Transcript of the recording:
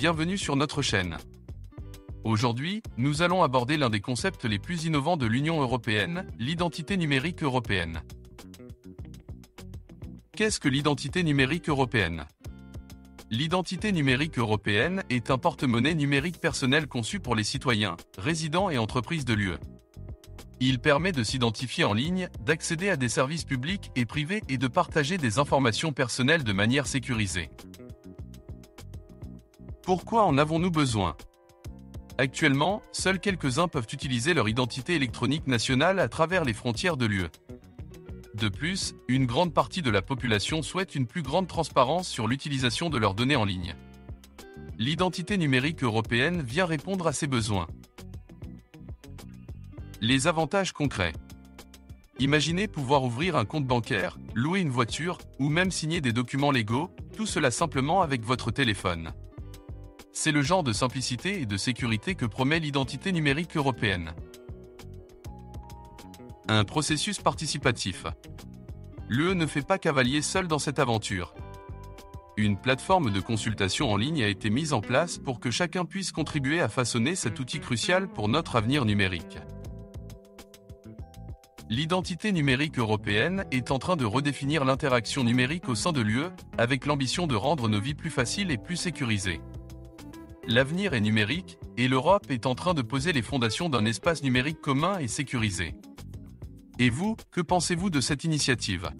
Bienvenue sur notre chaîne. Aujourd'hui, nous allons aborder l'un des concepts les plus innovants de l'Union européenne, l'identité numérique européenne. Qu'est-ce que l'identité numérique européenne? L'identité numérique européenne est un porte-monnaie numérique personnel conçu pour les citoyens, résidents et entreprises de l'UE. Il permet de s'identifier en ligne, d'accéder à des services publics et privés et de partager des informations personnelles de manière sécurisée. Pourquoi en avons-nous besoin? Actuellement, seuls quelques-uns peuvent utiliser leur identité électronique nationale à travers les frontières de l'UE. De plus, une grande partie de la population souhaite une plus grande transparence sur l'utilisation de leurs données en ligne. L'identité numérique européenne vient répondre à ces besoins. Les avantages concrets. Imaginez pouvoir ouvrir un compte bancaire, louer une voiture, ou même signer des documents légaux, tout cela simplement avec votre téléphone. C'est le genre de simplicité et de sécurité que promet l'identité numérique européenne. Un processus participatif. L'UE ne fait pas cavalier seul dans cette aventure. Une plateforme de consultation en ligne a été mise en place pour que chacun puisse contribuer à façonner cet outil crucial pour notre avenir numérique. L'identité numérique européenne est en train de redéfinir l'interaction numérique au sein de l'UE, avec l'ambition de rendre nos vies plus faciles et plus sécurisées. L'avenir est numérique, et l'Europe est en train de poser les fondations d'un espace numérique commun et sécurisé. Et vous, que pensez-vous de cette initiative ?